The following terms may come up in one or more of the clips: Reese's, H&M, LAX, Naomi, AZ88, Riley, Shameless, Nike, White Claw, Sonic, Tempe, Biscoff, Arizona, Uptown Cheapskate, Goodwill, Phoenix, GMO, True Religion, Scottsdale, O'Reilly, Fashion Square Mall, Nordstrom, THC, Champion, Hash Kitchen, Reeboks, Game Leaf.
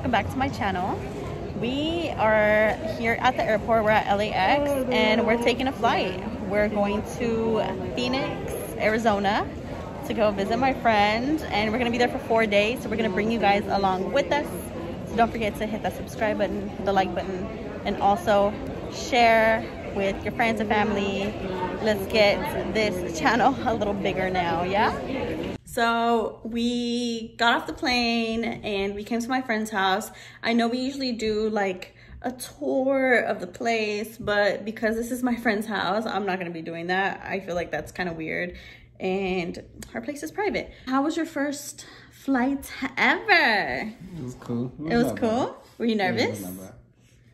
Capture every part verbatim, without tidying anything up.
welcome back to my channel. We are here at the airport. We're at L A X and we're taking a flight. We're going to Phoenix, Arizona to go visit my friend, and we're gonna be there for four days, so we're gonna bring you guys along with us. So don't forget to hit that subscribe button, the like button, and also share with your friends and family. Let's get this channel a little bigger now, yeah? So we got off the plane and we came to my friend's house. I know we usually do like a tour of the place, but because this is my friend's house, I'm not gonna be doing that. I feel like that's kind of weird. And our place is private. How was your first flight ever? It was cool. It was cool? Were you nervous?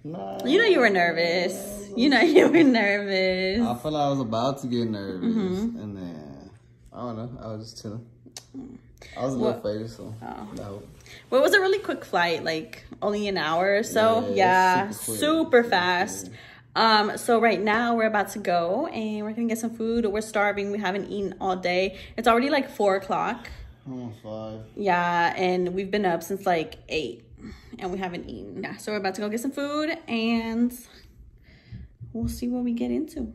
No. You know you were nervous. You know you were nervous. I feel like I was about to get nervous. Mm-hmm. And then, I don't know, I was just chilling. I was a little faded, so. Oh. No. Well, it was a really quick flight, like only an hour or so. Yeah, yeah, super, super fast. Um, so right now we're about to go and we're gonna get some food. We're starving. We haven't eaten all day. It's already like four o'clock. Oh, five. Yeah, and we've been up since like eight and we haven't eaten. Yeah, so we're about to go get some food and we'll see what we get into.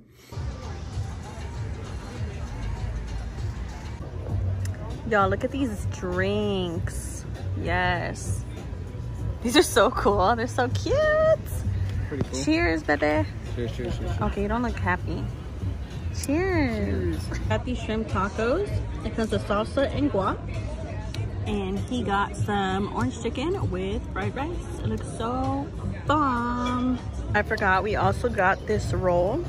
Y'all, look at these drinks. Yes. These are so cool. They're so cute. Pretty cool. Cheers, baby. Cheers, cheers, cheers. Okay, you don't look happy. Cheers. Cheers. Got these shrimp tacos. It comes with salsa and guac. And he got some orange chicken with fried rice. It looks so bomb. I forgot we also got this roll,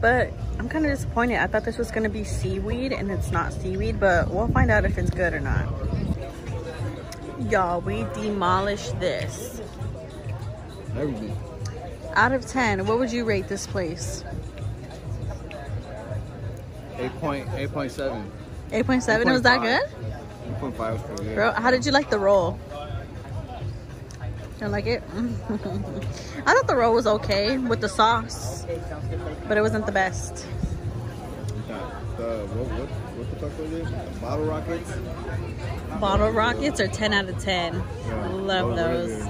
but I'm kind of disappointed. I thought this was going to be seaweed and it's not seaweed, but we'll find out if it's good or not. Y'all, we demolished this. Everything. Out of ten, what would you rate this place? eight point seven. eight point seven? Was that good? eight point five was pretty good. Bro, how did you like the roll? Don't like it? I thought the roll was okay with the sauce, but it wasn't the best. The, what, what, what the fuck was it? The bottle rockets? Bottle rockets are ten out of ten. Yeah, love those.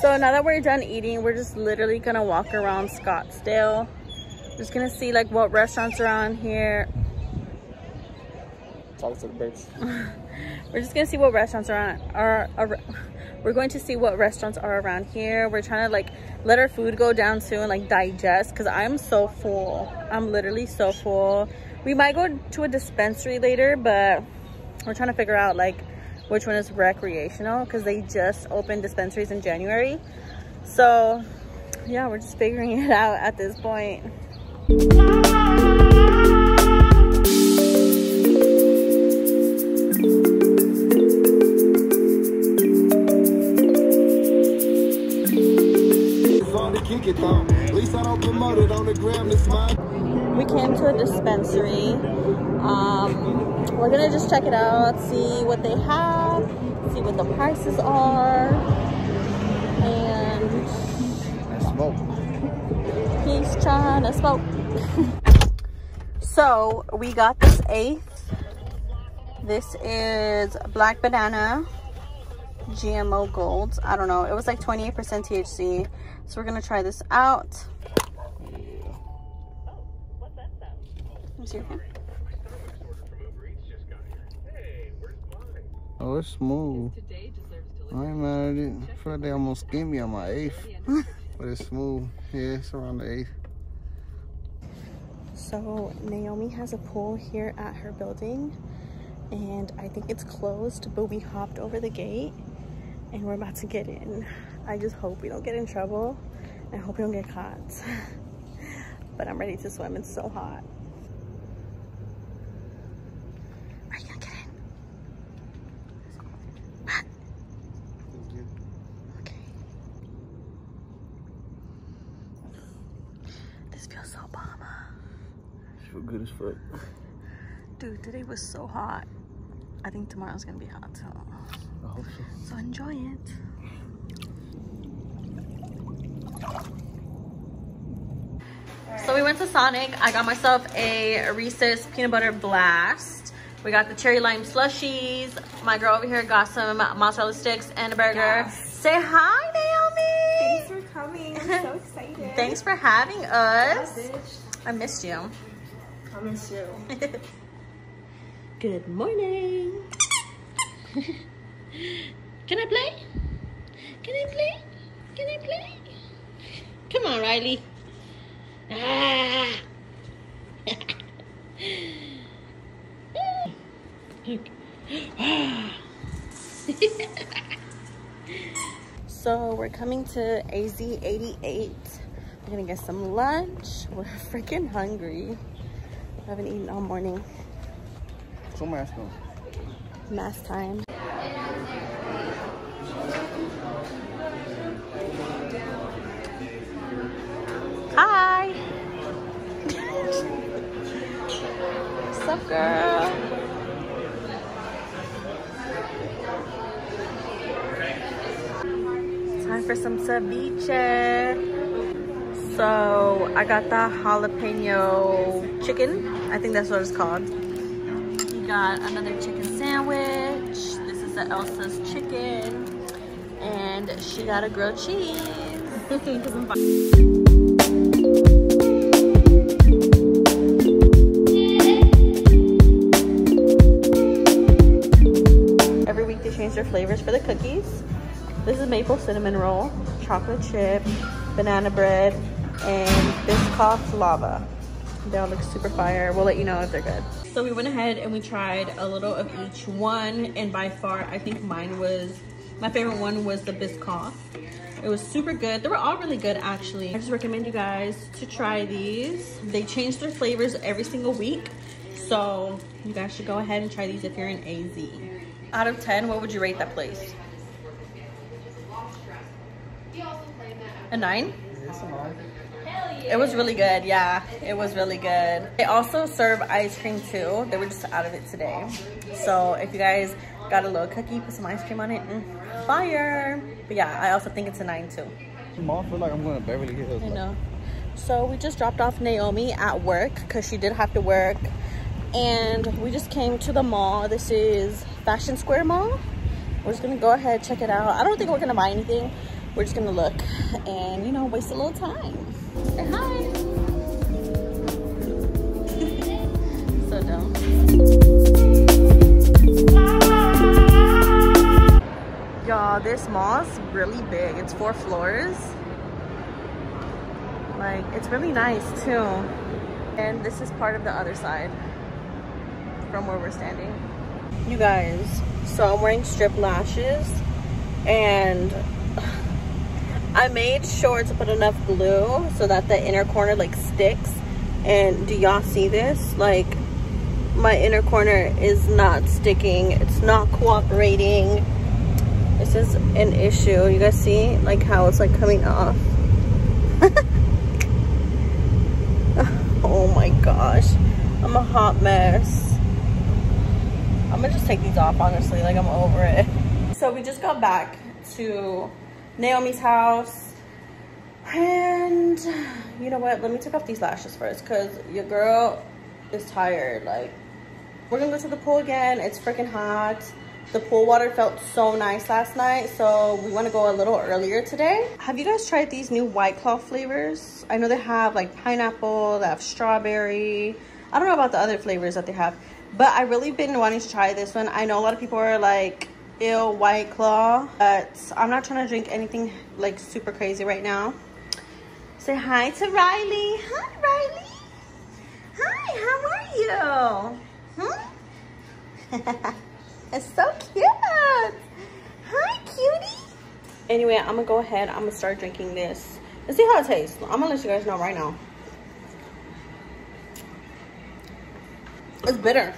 So now that we're done eating, we're just literally gonna walk around Scottsdale. Just gonna see like what restaurants are on here. Talk to the birds. We're just gonna see what restaurants are on. Are, are we're going to see what restaurants are around here. We're trying to like let our food go down soon, like digest, because I'm so full. I'm literally so full. We might go to a dispensary later, but we're trying to figure out like which one is recreational, because they just opened dispensaries in January. So yeah, we're just figuring it out at this point. We came to a dispensary. Um, We're gonna just check it out, see what they have, see what the prices are, and smoke. He's trying to smoke. So we got this eighth. This is black banana, G M O gold. I don't know. It was like twenty-eight percent T H C. So we're gonna try this out. What's your hand? Oh, it's smooth. I ain't mad at it. I feel like they almost skimmed me on my eighth. But it's smooth. Yeah, it's around the eighth. So, Naomi has a pool here at her building. And I think it's closed, but we hopped over the gate. And we're about to get in. I just hope we don't get in trouble. I hope we don't get caught. But I'm ready to swim. It's so hot. Good as fuck. Dude, today was so hot. I think tomorrow's gonna be hot, so I hope so. So enjoy it. Right. So we went to Sonic. I got myself a Reese's peanut butter blast. We got the cherry lime slushies. My girl over here got some mozzarella sticks and a burger. Yes. Say hi, Naomi. Thanks for coming. I'm so excited. Thanks for having us. Yeah, I missed you. I missed you. Good morning. Can I play? Can I play? Can I play? Come on, Riley. Ah. So we're coming to A Z eighty-eight. We're gonna get some lunch. We're freaking hungry. We haven't eaten all morning. So mask on. Mask time. Hi. What's up, girl? Time for some ceviche. So I got the jalapeno chicken. I think that's what it's called. We got another chicken sandwich. This is the Elsa's chicken. And she got a grilled cheese. Every week they change their flavors for the cookies. This is maple cinnamon roll, chocolate chip, banana bread, and Biscoff lava. They all look super fire. We'll let you know if they're good. So we went ahead and we tried a little of each one, and by far I think mine was, my favorite one was the Biscoff. It was super good. They were all really good actually. I just recommend you guys to try these. They change their flavors every single week. So you guys should go ahead and try these if you're in A Z. Out of ten, what would you rate that place? A nine? It was really good, yeah. It was really good. They also serve ice cream too. They were just out of it today. So if you guys got a little cookie, put some ice cream on it, mm, fire. But yeah, I also think it's a nine too. Mom, I feel like I'm going to Beverly Hills. I know. So we just dropped off Naomi at work because she did have to work. And we just came to the mall. This is Fashion Square Mall. We're just going to go ahead, check it out. I don't think we're going to buy anything. We're just gonna look and, you know, waste a little time. Say hi. So dumb. Y'all, this mall's really big. It's four floors. Like, it's really nice too. And this is part of the other side from where we're standing. You guys, so I'm wearing strip lashes and I made sure to put enough glue so that the inner corner like sticks. And do y'all see this? Like, my inner corner is not sticking. It's not cooperating. This is an issue. You guys see like how it's like coming off. Oh my gosh, I'm a hot mess. I'm gonna just take these off honestly, like I'm over it. So we just got back to Naomi's house, and you know what, let me take off these lashes first because your girl is tired. Like, we're gonna go to the pool again. It's freaking hot. The pool water felt so nice last night, so we want to go a little earlier today. Have you guys tried these new White Claw flavors? I know they have like pineapple, they have strawberry. I don't know about the other flavors that they have, but I really been wanting to try this one. I know a lot of people are like, ew, White Claw, but I'm not trying to drink anything like super crazy right now. Say hi to Riley. Hi, Riley. Hi, how are you? Hmm? It's so cute. Hi, cutie. Anyway, I'm gonna go ahead. I'm gonna start drinking this and see how it tastes. I'm gonna let you guys know right now. It's bitter.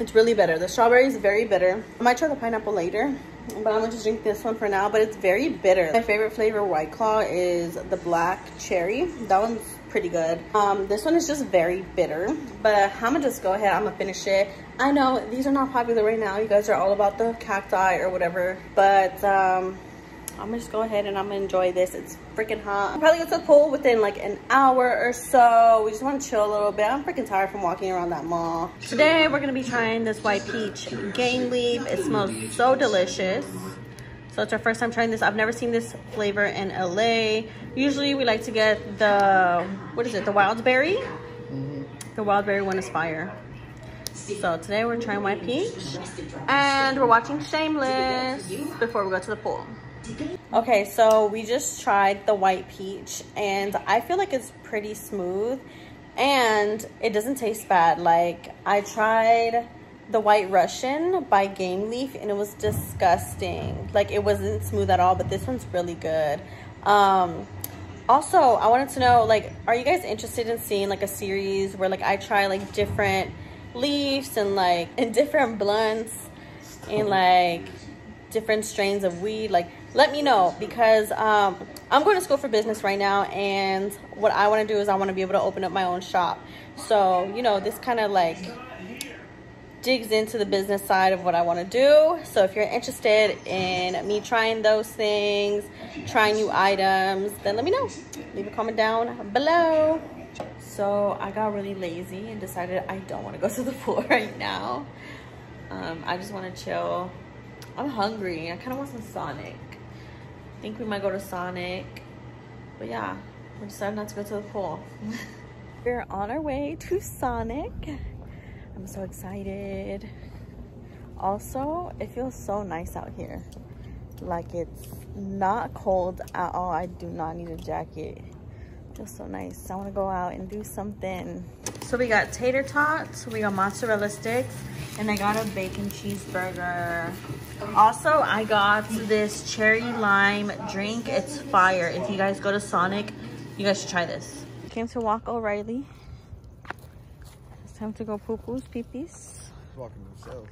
It's really bitter. The strawberry is very bitter. I might try the pineapple later, but I'm gonna just drink this one for now. But it's very bitter. My favorite flavor White Claw is the black cherry. That one's pretty good. Um, this one is just very bitter. But I'm gonna just go ahead. I'm gonna finish it. I know these are not popular right now. You guys are all about the cacti or whatever. But um, I'm just go ahead and I'm gonna enjoy this. It's freaking hot. I'm probably gonna go to the pool within like an hour or so. We just want to chill a little bit. I'm freaking tired from walking around that mall. Today we're gonna be trying this white peach Game Leaf. It smells so delicious. So it's our first time trying this. I've never seen this flavor in L A. Usually we like to get the, what is it, the wild berry? The wild berry one is fire. So today we're trying white peach and we're watching Shameless before we go to the pool. Okay, so we just tried the white peach and I feel like it's pretty smooth and it doesn't taste bad. Like I tried the White Russian by Game Leaf and it was disgusting. Like it wasn't smooth at all, but this one's really good. Um, also, I wanted to know, like, are you guys interested in seeing like a series where like I try like different leaves and like and different blunts and like different strains of weed? Like, let me know, because um I'm going to school for business right now, and what I want to do is I want to be able to open up my own shop. So, you know, this kind of like digs into the business side of what I want to do. So if you're interested in me trying those things, trying new items, then let me know. Leave a comment down below. So I got really lazy and decided I don't want to go to the pool right now. um I just want to chill. I'm hungry. I kind of want some Sonic. I think we might go to Sonic. But yeah, we decided not to go to the pool. We're on our way to Sonic. I'm so excited. Also, it feels so nice out here. Like, it's not cold at all. I do not need a jacket. It feels so nice. I want to go out and do something. So we got tater tots. We got mozzarella sticks. And I got a bacon cheeseburger. Also, I got this cherry lime drink. It's fire. If you guys go to Sonic, you guys should try this. Came to walk O'Reilly. It's time to go poo-poos, pee-pees. He's walking himself.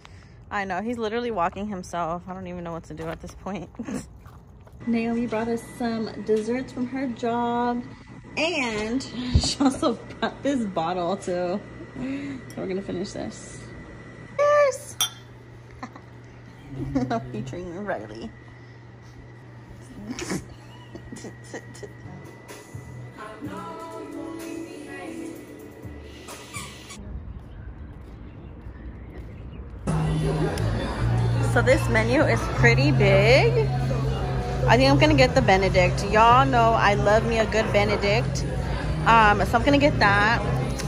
I know. He's literally walking himself. I don't even know what to do at this point. Naomi brought us some desserts from her job. And she also brought this bottle, too. So we're going to finish this. Featuring Riley. So this menu is pretty big. I think I'm gonna get the Benedict. Y'all know I love me a good Benedict. Um, so I'm gonna get that.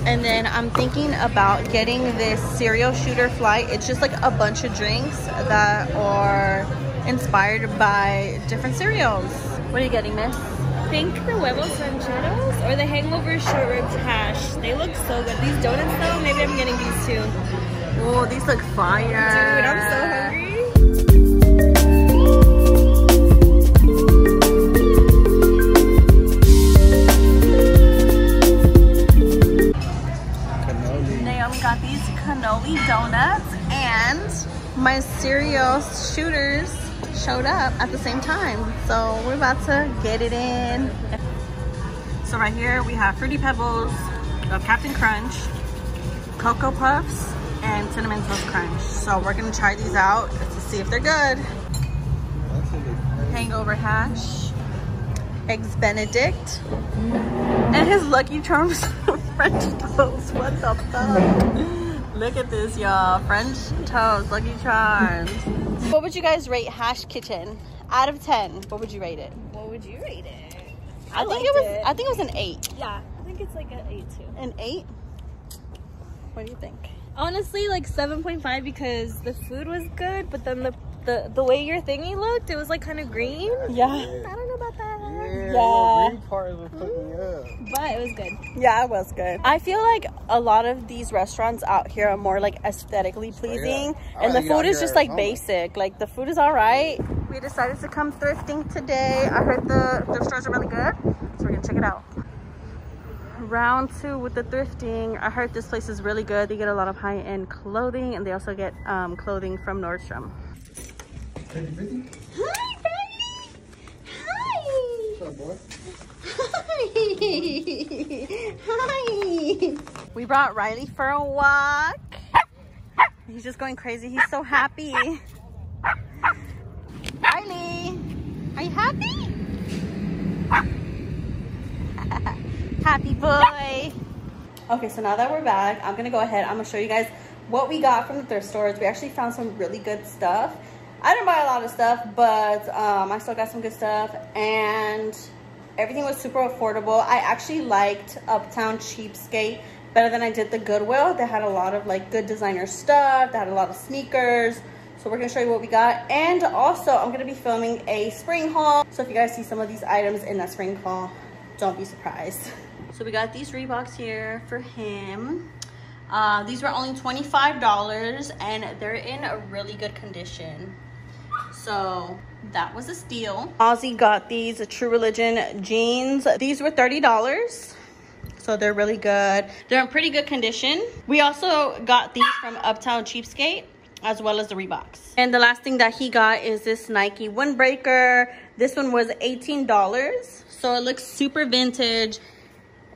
And then I'm thinking about getting this cereal shooter flight. It's just like a bunch of drinks that are inspired by different cereals. What are you getting, miss? I think the huevos rancheros or the hangover short ribs hash. They look so good. These donuts though, maybe I'm getting these too. Oh, these look fire. Dude, I'm so hungry. Cannoli donuts, and my cereal shooters showed up at the same time, so we're about to get it in. So right here we have Fruity Pebbles, Captain Crunch, Cocoa Puffs, and Cinnamon Toast Crunch. So we're gonna try these out to see if they're good. Hangover hash, Eggs Benedict, and his Lucky Charms French toast. What the fuck? Look at this, y'all. French toast, Lucky Charms. What would you guys rate Hash Kitchen out of ten? What would you rate it? What would you rate it? I, I think it was. It. I think it was an eight. Yeah, I think it's like an eight too. An eight? What do you think? Honestly, like seven point five because the food was good, but then the the the way your thingy looked, it was like kind of green. Yeah. yeah. I don't know about that. Yeah. yeah. Green part was cooking up. But it was good. Yeah, it was good. I feel like a lot of these restaurants out here are more like aesthetically pleasing, oh, yeah. and the food is just like basic. Like the food is all right. We decided to come thrifting today. I heard the thrift stores are really good, so we're gonna check it out. Round two with the thrifting. I heard this place is really good. They get a lot of high-end clothing, and they also get um, clothing from Nordstrom. Hey, Brittany. Hi, Brittany. Hi. What's up, boy? Hi. Hi. We brought Riley for a walk. He's just going crazy. He's so happy. Riley. Are you happy? Happy boy. Okay, so now that we're back, I'm gonna go ahead. I'm gonna show you guys what we got from the thrift stores. We actually found some really good stuff. I didn't buy a lot of stuff, but um, I still got some good stuff, and everything was super affordable. I actually liked Uptown Cheapskate better than I did the Goodwill. They had a lot of like good designer stuff. They had a lot of sneakers. So we're gonna show you what we got. And also I'm gonna be filming a spring haul. So if you guys see some of these items in that spring haul, don't be surprised. So we got these Reeboks here for him. Uh, these were only twenty-five dollars and they're in a really good condition. So that was a steal. Ozzy got these True Religion jeans. These were thirty dollars. So they're really good. They're in pretty good condition. We also got these from Uptown Cheapskate, as well as the Reeboks. And the last thing that he got is this Nike windbreaker. This one was eighteen dollars. So it looks super vintage.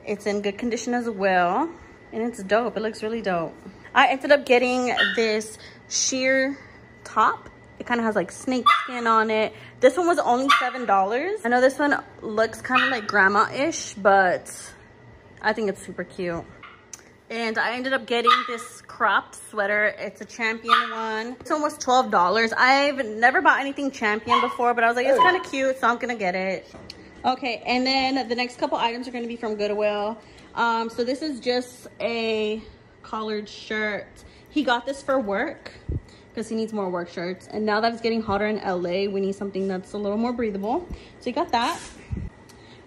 It's in good condition as well. And it's dope. It looks really dope. I ended up getting this sheer top. It kind of has like snake skin on it. This one was only seven dollars. I know this one looks kind of like grandma-ish, but I think it's super cute. And I ended up getting this cropped sweater. It's a Champion one. This one was twelve dollars. I've never bought anything Champion before, but I was like, it's kind of cute, so I'm gonna get it. Okay, and then the next couple items are gonna be from Goodwill. Um, so this is just a collared shirt. He got this for work because he needs more work shirts. And now that it's getting hotter in L A, we need something that's a little more breathable. So he got that.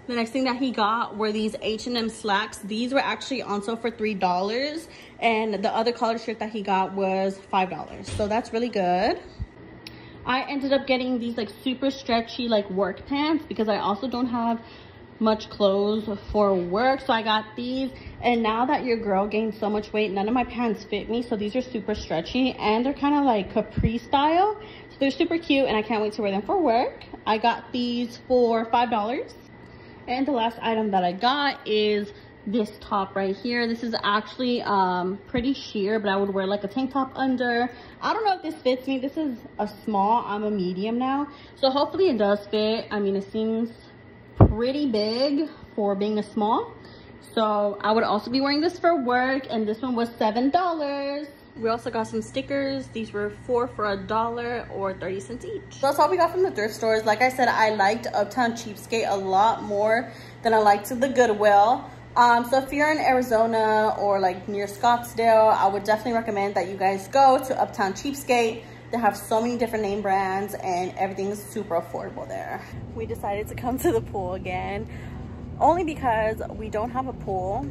The next thing that he got were these H and M slacks. These were actually on sale for three dollars. And the other collared shirt that he got was five dollars. So that's really good. I ended up getting these like super stretchy like work pants because I also don't have much clothes for work. So I got these. And now that your girl gained so much weight, none of my pants fit me. So these are super stretchy and they're kind of like capri style. So they're super cute and I can't wait to wear them for work. I got these for five dollars. And the last item that I got is this top right here. This is actually um, pretty sheer, but I would wear like a tank top under. I don't know if this fits me. This is a small. I'm a medium now. So hopefully it does fit. I mean, it seems pretty big for being a small. So I would also be wearing this for work. And this one was seven dollars. We also got some stickers. These were four for a dollar or thirty cents each. So that's all we got from the thrift stores. Like I said, I liked Uptown Cheapskate a lot more than I liked the Goodwill. Um, so if you're in Arizona or like near Scottsdale, I would definitely recommend that you guys go to Uptown Cheapskate. They have so many different name brands and everything is super affordable there. We decided to come to the pool again, only because we don't have a pool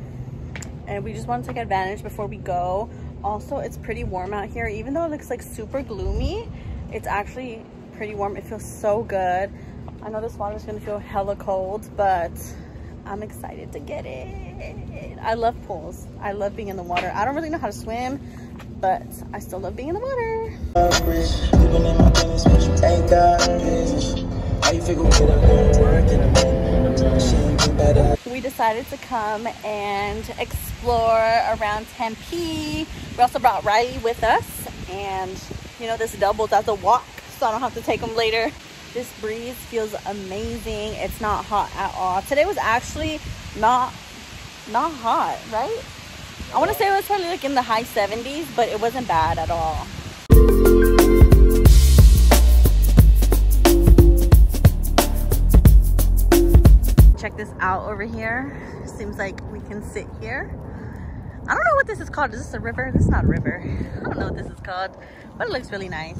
and we just want to take advantage before we go. Also, it's pretty warm out here. Even though it looks like super gloomy, it's actually pretty warm. It feels so good. I know this water is gonna feel hella cold, but I'm excited to get it. I love pools. I love being in the water. I don't really know how to swim, but I still love being in the water. We decided to come and explore around Tempe. We also brought Riley with us, and you know, this doubles as a walk, so I don't have to take him later. This breeze feels amazing. It's not hot at all. Today was actually not not hot, right? I want to say it was probably like in the high seventies, but it wasn't bad at all. Check this out over here. Seems like we can sit here. I don't know what this is called. Is this a river? This is not a river. I don't know what this is called, but it looks really nice.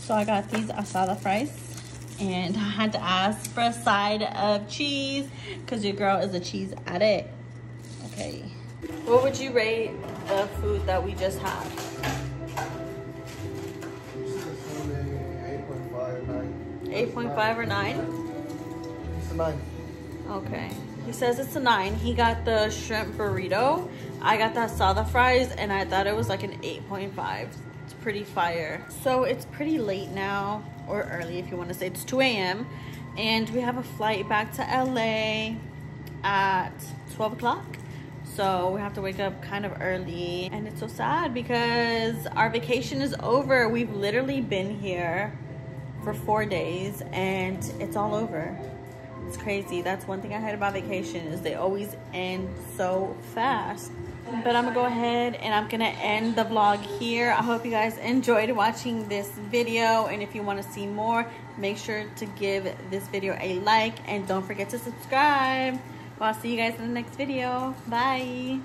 So I got these asada fries and I had to ask for a side of cheese because your girl is a cheese addict. Okay. What would you rate the food that we just had? eight point five or nine? It's a nine. Okay. He says it's a nine. He got the shrimp burrito. I got the asada fries and I thought it was like an eight point five. It's pretty fire. So it's pretty late now, or early if you want to say. It's two A M and we have a flight back to L A at twelve o'clock. so we have to wake up kind of early, and it's so sad because our vacation is over. We've literally been here for four days and it's all over. It's crazy. That's one thing I hate about vacation, is they always end so fast. But I'm gonna go ahead and I'm gonna end the vlog here. I hope you guys enjoyed watching this video, and if you want to see more, make sure to give this video a like and don't forget to subscribe. Well, I'll see you guys in the next video. Bye.